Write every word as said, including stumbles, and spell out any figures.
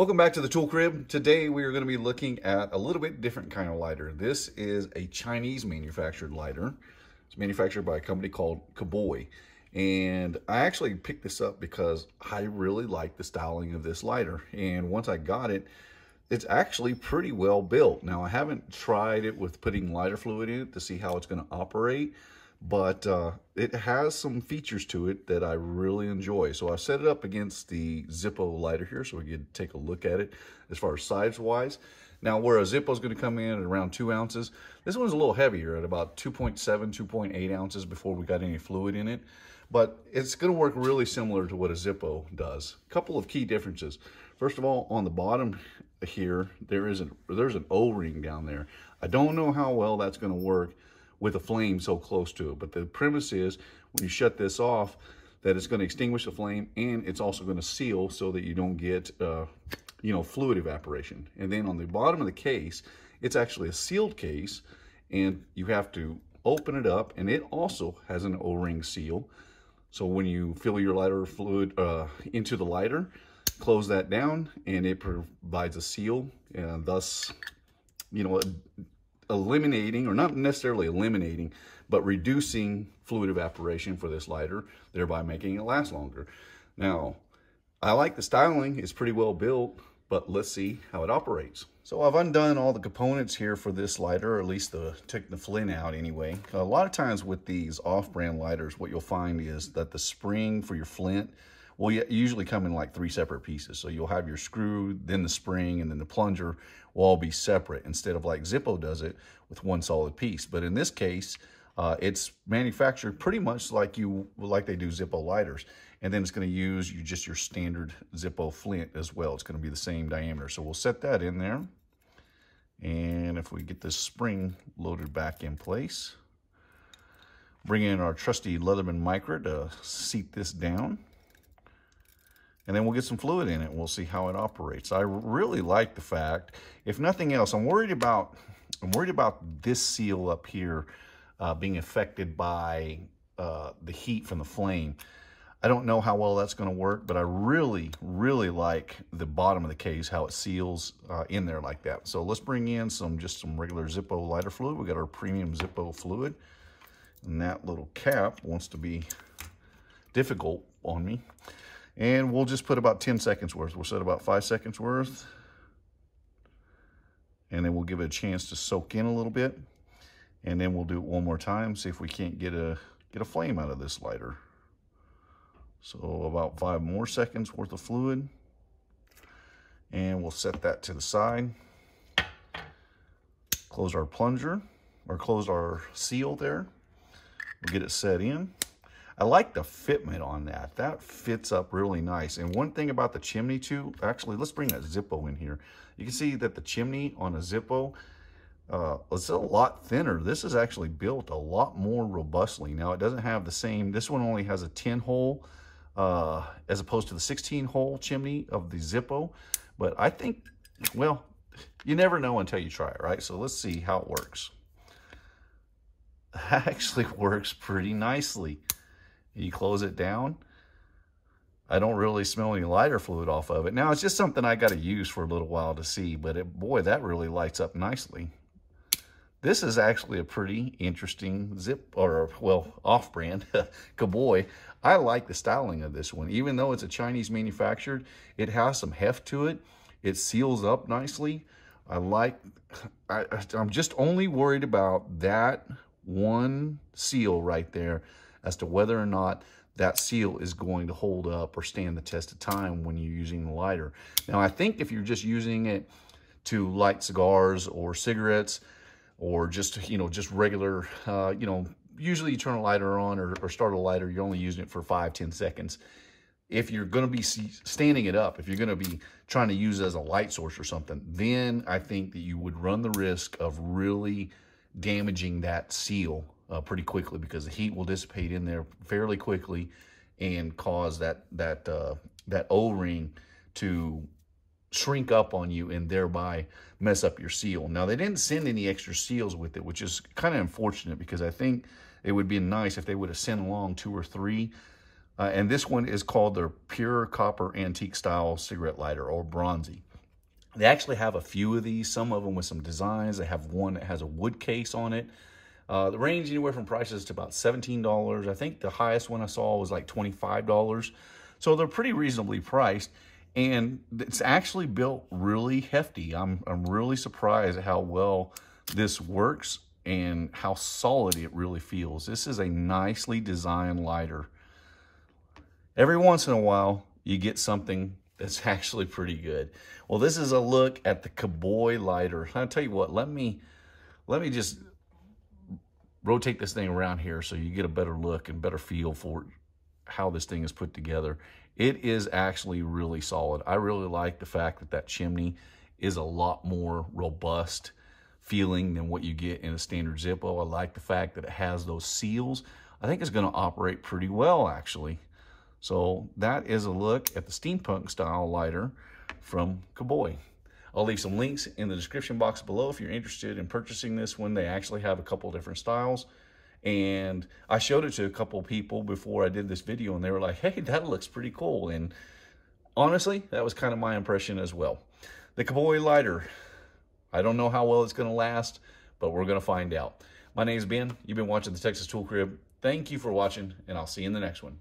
Welcome back to the tool crib. Today we are going to be looking at a little bit different kind of lighter. This is a Chinese manufactured lighter. It's manufactured by a company called Kuboy. And I actually picked this up because I really like the styling of this lighter. And once I got it, it's actually pretty well built. Now I haven't tried it with putting lighter fluid in it to see how it's going to operate, but uh, it has some features to it that I really enjoy. So I set it up against the Zippo lighter here so we can take a look at it as far as size wise. Now where a Zippo is going to come in at around two ounces, this one's a little heavier at about two point seven, two point eight ounces before we got any fluid in it. But it's going to work really similar to what a Zippo does. A couple of key differences. First of all, on the bottom here, there is an, there's an O-ring down there. I don't know how well that's going to work with a flame so close to it. But the premise is when you shut this off, that it's going to extinguish the flame, and it's also going to seal so that you don't get uh, you know, fluid evaporation. And then on the bottom of the case, it's actually a sealed case, and you have to open it up, and it also has an O-ring seal. So when you fill your lighter fluid uh, into the lighter, close that down, and it provides a seal, and thus, you know, a, eliminating, or not necessarily eliminating, but reducing fluid evaporation for this lighter, thereby making it last longer. Now, I like the styling, it's pretty well built, but let's see how it operates. So I've undone all the components here for this lighter, or at least the, took the flint out anyway. A lot of times with these off-brand lighters, what you'll find is that the spring for your flint will usually come in like three separate pieces. So you'll have your screw, then the spring, and then the plunger will all be separate, instead of like Zippo does it with one solid piece. But in this case, uh, it's manufactured pretty much like you like they do Zippo lighters. And then it's gonna use you just your standard Zippo flint as well. It's gonna be the same diameter. So we'll set that in there. And if we get this spring loaded back in place, bring in our trusty Leatherman Micra to seat this down. And then we'll get some fluid in it and we'll see how it operates. I really like the fact, if nothing else, I'm worried about I'm worried about this seal up here uh, being affected by uh, the heat from the flame. I don't know how well that's going to work, but I really, really like the bottom of the case, how it seals uh, in there like that. So let's bring in some, just some regular Zippo lighter fluid. We got our premium Zippo fluid, and that little cap wants to be difficult on me. And we'll just put about ten seconds worth. We'll set about five seconds worth. And then we'll give it a chance to soak in a little bit. And then we'll do it one more time, see if we can't get a, get a flame out of this lighter. So about five more seconds worth of fluid. And we'll set that to the side. Close our plunger, or close our seal there. We'll get it set in. I like the fitment on that. That fits up really nice. And one thing about the chimney too, actually, let's bring that Zippo in here. You can see that the chimney on a Zippo, uh, it's a lot thinner. This is actually built a lot more robustly. Now it doesn't have the same, this one only has a ten hole uh, as opposed to the sixteen hole chimney of the Zippo. But I think, well, you never know until you try it, right? So let's see how it works. That actually works pretty nicely. You close it down. I don't really smell any lighter fluid off of it. Now, it's just something I got to use for a little while to see, but it, boy, that really lights up nicely. This is actually a pretty interesting Zip, or, well, off-brand Kuboy. I like the styling of this one. Even though it's a Chinese manufactured, it has some heft to it. It seals up nicely. I like, I, I'm just only worried about that one seal right there, as to whether or not that seal is going to hold up or stand the test of time when you're using the lighter. Now, I think if you're just using it to light cigars or cigarettes, or just, you know, just regular, uh, you know, usually you turn a lighter on, or, or start a lighter, you're only using it for five, ten seconds. If you're going to be standing it up, if you're going to be trying to use it as a light source or something, then I think that you would run the risk of really damaging that seal Uh, pretty quickly, because the heat will dissipate in there fairly quickly and cause that that uh, that O-ring to shrink up on you and thereby mess up your seal. Now, they didn't send any extra seals with it, which is kind of unfortunate, because I think it would be nice if they would have sent along two or three. Uh, and this one is called their Pure Copper Antique Style Cigarette Lighter, or Bronzy. They actually have a few of these, some of them with some designs. They have one that has a wood case on it. Uh, the range anywhere from prices to about seventeen dollars. I think the highest one I saw was like twenty-five dollars. So they're pretty reasonably priced, and it's actually built really hefty. I'm, I'm really surprised at how well this works and how solid it really feels. This is a nicely designed lighter. Every once in a while, you get something that's actually pretty good. Well, this is a look at the Kuboy lighter. I'll tell you what, let me, let me just... rotate this thing around here so you get a better look and better feel for how this thing is put together. It is actually really solid. I really like the fact that that chimney is a lot more robust feeling than what you get in a standard Zippo. I like the fact that it has those seals. I think it's going to operate pretty well, actually. So that is a look at the steampunk style lighter from Kuboy. I'll leave some links in the description box below if you're interested in purchasing this one. They actually have a couple different styles. And I showed it to a couple people before I did this video, and they were like, hey, that looks pretty cool. And honestly, that was kind of my impression as well. The Kuboy lighter. I don't know how well it's going to last, but we're going to find out. My name's Ben. You've been watching the Texas Tool Crib. Thank you for watching, and I'll see you in the next one.